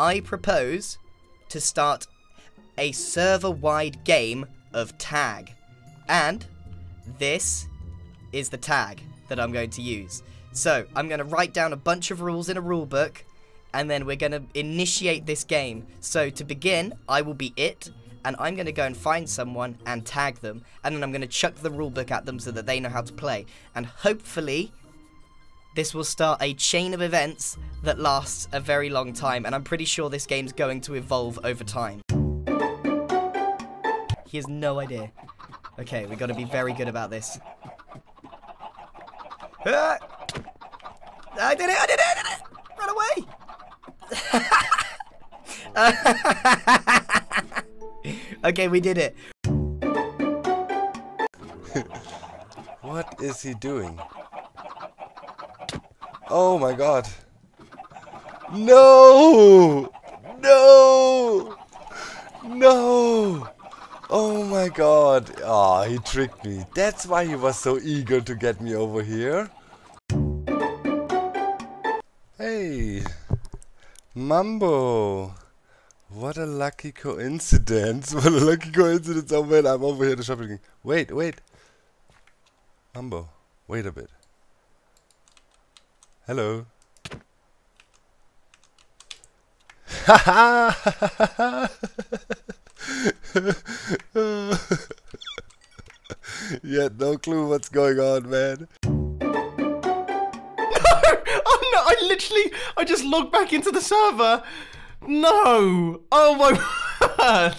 I propose to start a server-wide game of tag. And this is the tag that I'm going to use. So, I'm going to write down a bunch of rules in a rule book, and then we're going to initiate this game. So, to begin, I will be it, and I'm going to go and find someone and tag them, and then I'm going to chuck the rule book at them so that they know how to play. And hopefully, this will start a chain of events that lasts a very long time, and I'm pretty sure this game's going to evolve over time. He has no idea. Okay, we've got to be very good about this. Ah! I did it! I did it! I did it! Run away! Okay, we did it. What is he doing? Oh my god. No! No! No! Oh my god. Ah, he tricked me. That's why he was so eager to get me over here. Hey, Mumbo. What a lucky coincidence. What a lucky coincidence. Oh man, I'm over here to shopping. Wait, wait. Mumbo, wait a bit. Hello. Haha! You had no clue what's going on, man. I just logged back into the server. No. Oh my word.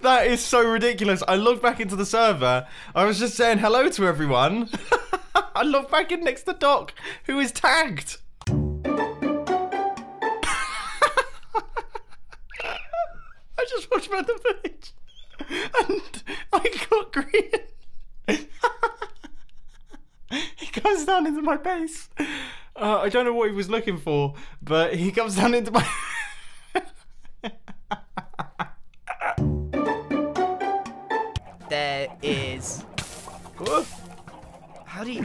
That is so ridiculous. I logged back into the server. I was just saying hello to everyone. I logged back in next to Doc, who is tagged. I just watched around the village and I got Grian. He comes down into my base. I don't know what he was looking for, but he comes down into my... There is... Whoa. How do you...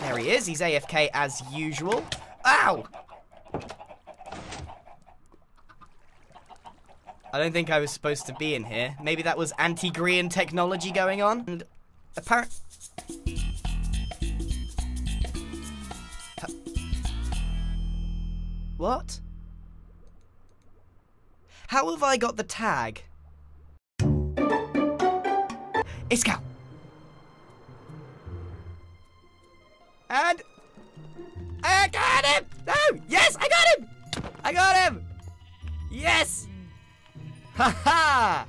There he is. He's AFK as usual. Ow! I don't think I was supposed to be in here. Maybe that was anti-Grian technology going on? And what? How have I got the tag? Iskall! And... I got him! No! Oh, yes, I got him! I got him! Yes! Ha ha!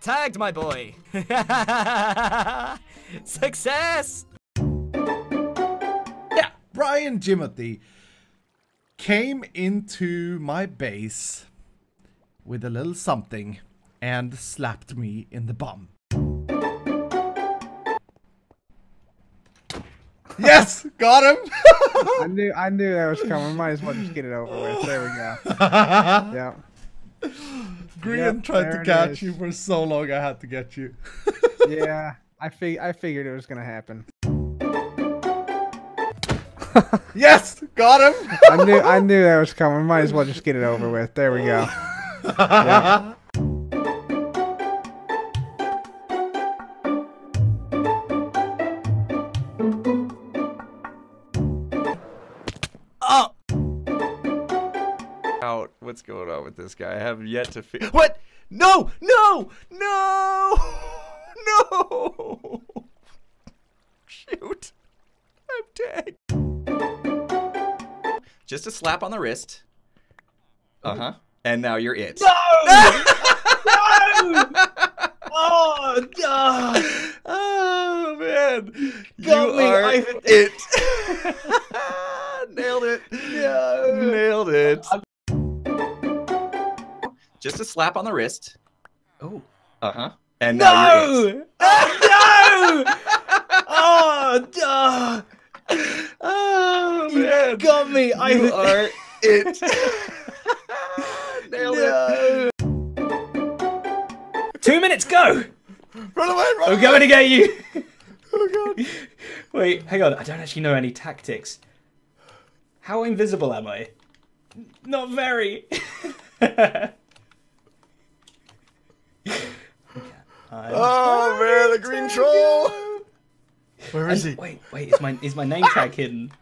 Tagged, my boy! Success! Yeah, Brian Jimothy came into my base with a little something and slapped me in the bum. Yes! Got him! I knew that was coming. Might as well just get it over with. There we go. Yeah. Grian tried to catch you for so long. I had to get you. Yeah, I figured it was gonna happen. Yes, got him. I knew that was coming. Might as well just get it over with. There we go. Yeah. What's going on with this guy? I have yet to feel. What? No! No! No! No! Shoot. I'm dead. Just a slap on the wrist. Uh-huh. And now you're it. No! No! Oh, God! Oh, man. Got me, Ivan. It. Nailed it. No. Nailed it. Just a slap on the wrist. Oh. Uh-huh. And now you're it. Oh, no! Oh, duh! Oh, man. You got me. You are it. Nailed it. 2 minutes, go! Run away, run away! We're going to get you! Oh, God. Wait, hang on. I don't actually know any tactics. How invisible am I? Not very. Oh, man, the green troll. Where is he? Wait, wait. Is my name tag hidden?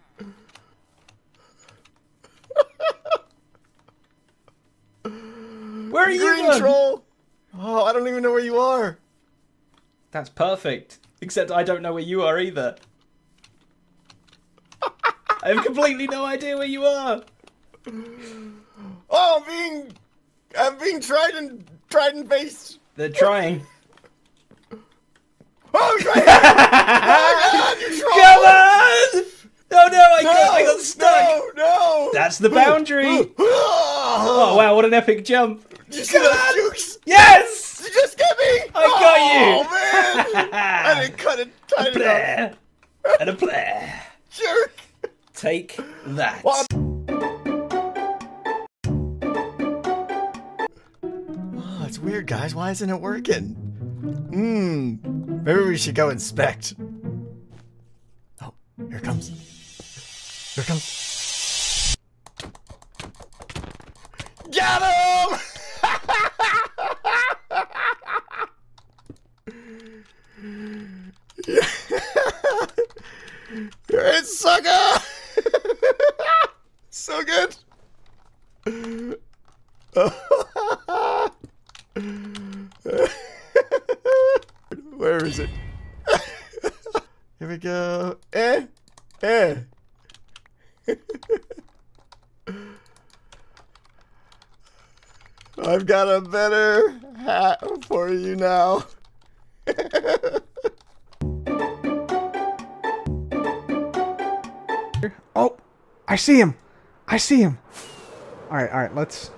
Where are you? Green troll. Oh, I don't even know where you are. That's perfect. Except I don't know where you are either. I have completely no idea where you are. Oh, I'm being tried and based. They're trying. Oh, I'm trying. Oh, God, you troll! Come on! No, no, I got stuck. No, no. That's the boundary. Oh, wow, what an epic jump. Did you see those jukes? Yes! You just got me! I got you! Oh, man! I didn't cut it tight enough. And a player. Jerk! Take that. What? Oh, it's weird, guys. Why isn't it working? Maybe we should go inspect. Oh, here it comes. Here it comes. Got him! You're a sucker! So good! Where is it? Here we go. I've got a better hat for you now. Oh, I see him. I see him. All right, let's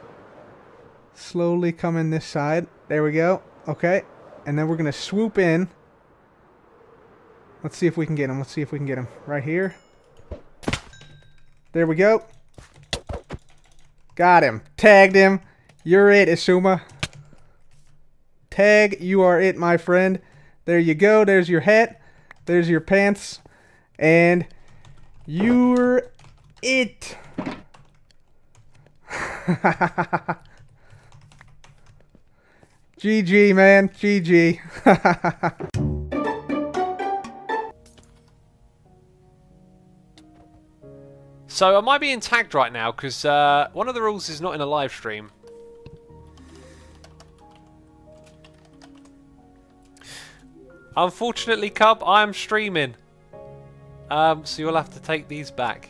slowly come in this side. There we go. Okay, and then we're going to swoop in. Let's see if we can get him. Let's see if we can get him. Right here. There we go. Got him. Tagged him. You're it, Xisuma. Tag, you are it, my friend. There you go. There's your hat. There's your pants. And... you're it. GG, man. GG. So, am I being tagged right now? Because one of the rules is not in a live stream. Unfortunately, Cub, I am streaming. So you'll have to take these back.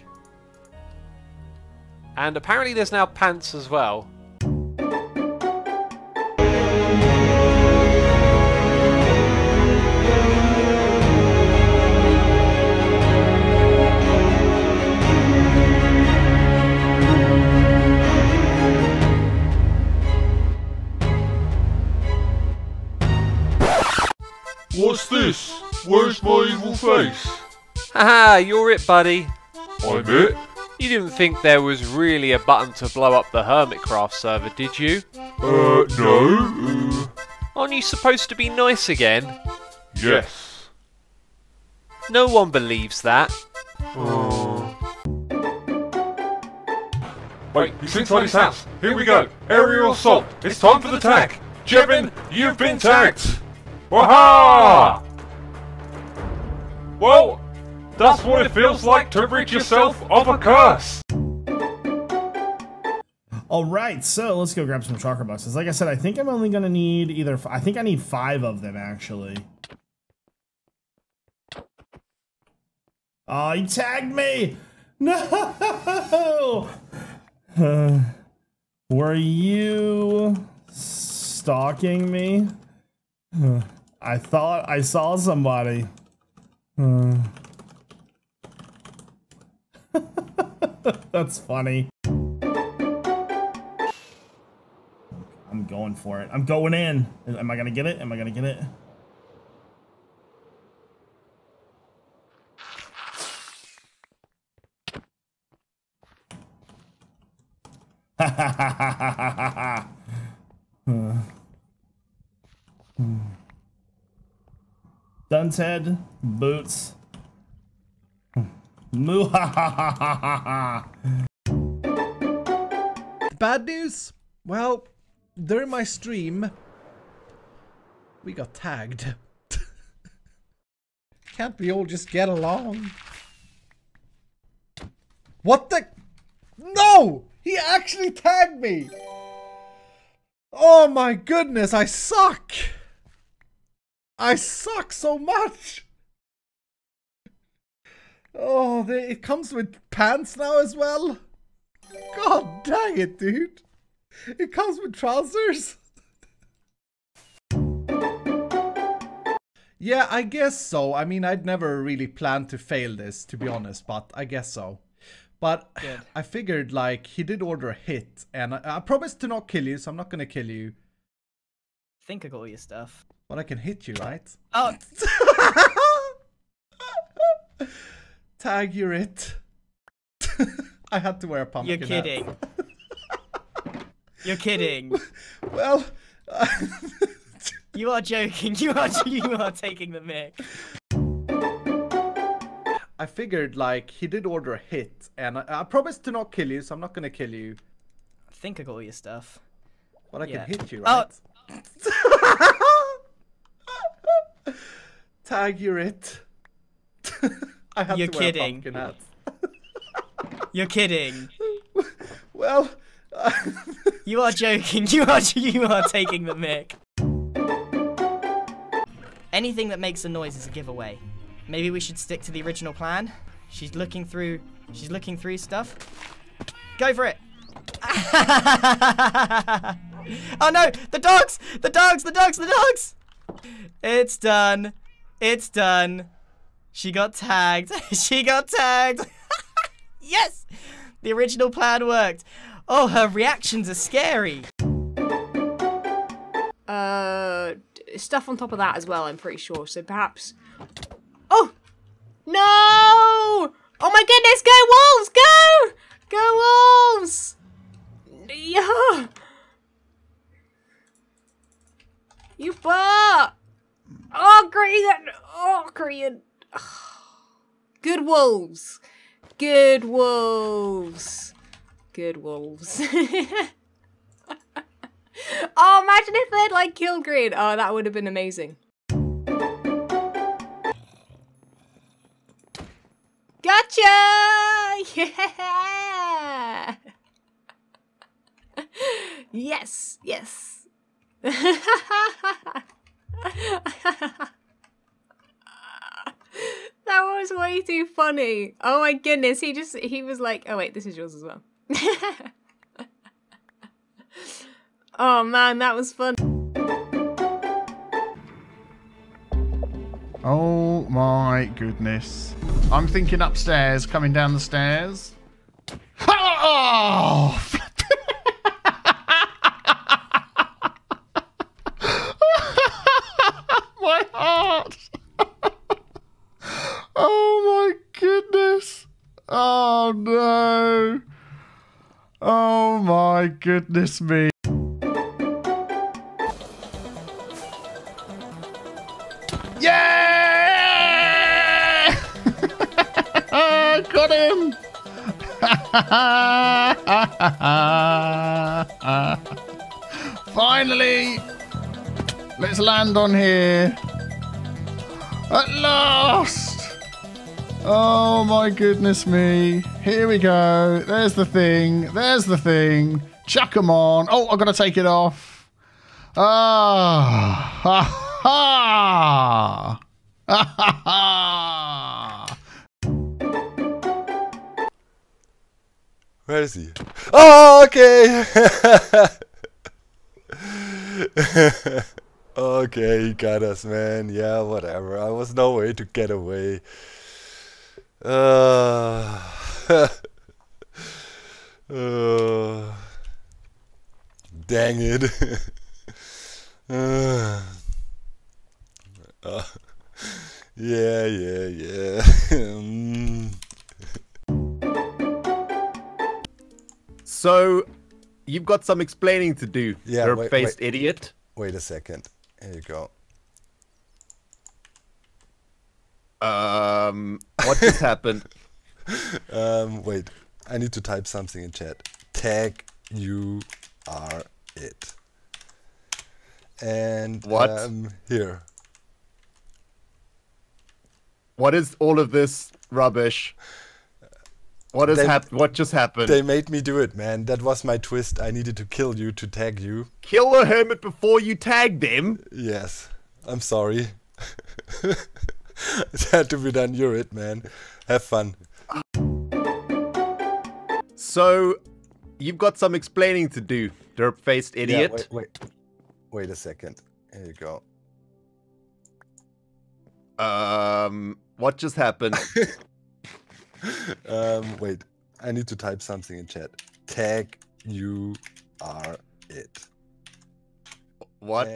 And apparently there's now pants as well. What's this? Where's my evil face? Haha, you're it, buddy. I'm it? You didn't think there was really a button to blow up the Hermitcraft server, did you? No. Aren't you supposed to be nice again? Yes. No one believes that. Wait, he's inside his house. Here we go. Aerial assault. It's time for the tag. Jevin, you've been tagged. Waha! Well... that's what it feels like to rid yourself of a curse! Alright, so let's go grab some chakra boxes. Like I said, I think I'm only going to need either... I think I need 5 of them, actually. Aw, oh, he tagged me! No! Were you... stalking me? I thought I saw somebody. That's funny. I'm going for it. I'm going in. Am I gonna get it? Am I gonna get it? Dunce head, boots. Moo ha ha ha ha. Bad news? Well, during my stream, we got tagged. Can't we all just get along? What the? No! He actually tagged me! Oh my goodness, I suck! I suck so much! Oh, it comes with pants now as well? God dang it, dude! It comes with trousers? Yeah, I guess so. I mean, I'd never really planned to fail this, to be honest, but I guess so. But good. I figured, like, he did order a hit, and I promised to not kill you, so I'm not gonna kill you. Think of all your stuff. But I can hit you, right? Oh! Tag, you're it. I had to wear a pumpkin hat. You're kidding. You're kidding. Well... You are joking, you are taking the mic. I figured, like, he did order a hit, and I promised to not kill you, so I'm not gonna kill you. Think of all your stuff. But I can hit you, right? Oh. Tag, you're it. I had to wear a pumpkin hat. You're kidding. Well... You are joking, you are taking the mic. Anything that makes a noise is a giveaway. Maybe we should stick to the original plan. She's looking through stuff. Go for it! Oh no! The dogs! The dogs! The dogs! The dogs! It's done. It's done. She got tagged. She got tagged. Yes! The original plan worked. Oh, her reactions are scary. Stuff on top of that as well, I'm pretty sure. So perhaps... Oh! No! Oh my goodness, go wolves! Go! Go wolves! Yeah. You fuck! Oh, Grian! Oh, Grian! Good wolves! Good wolves! Good wolves. Oh, imagine if they'd, like, killed Grian. Oh, that would have been amazing. Gotcha! Yeah! Yes, yes. That was way too funny. Oh my goodness, he was like, oh wait, this is yours as well. Oh man, that was fun. Oh my goodness. I'm thinking upstairs, coming down the stairs. Oh! My heart! Oh my goodness! Oh no! Oh my goodness me! Got him! Finally! Let's land on here. At last! Oh my goodness me. Here we go. There's the thing. There's the thing. Chuck them on. Oh, I've got to take it off. Ah! Ha ha! Ha ha ha! Where is he? Oh, okay! Okay, he got us, man. Yeah, whatever. I was no way to get away. Dang it. Yeah. So, you've got some explaining to do, herb-faced idiot. Wait a second. Here you go. What just happened? Wait, I need to type something in chat. Tag, you are it. And what? Here. What is all of this rubbish? What just happened? They made me do it, man. That was my twist. I needed to kill you to tag you. Kill a hermit before you tagged him? Yes. I'm sorry. It had to be done. You're it, man. Have fun. So, you've got some explaining to do, derp-faced idiot. Yeah, wait a second. Here you go. What just happened? Wait, I need to type something in chat. Tag, you are it. What?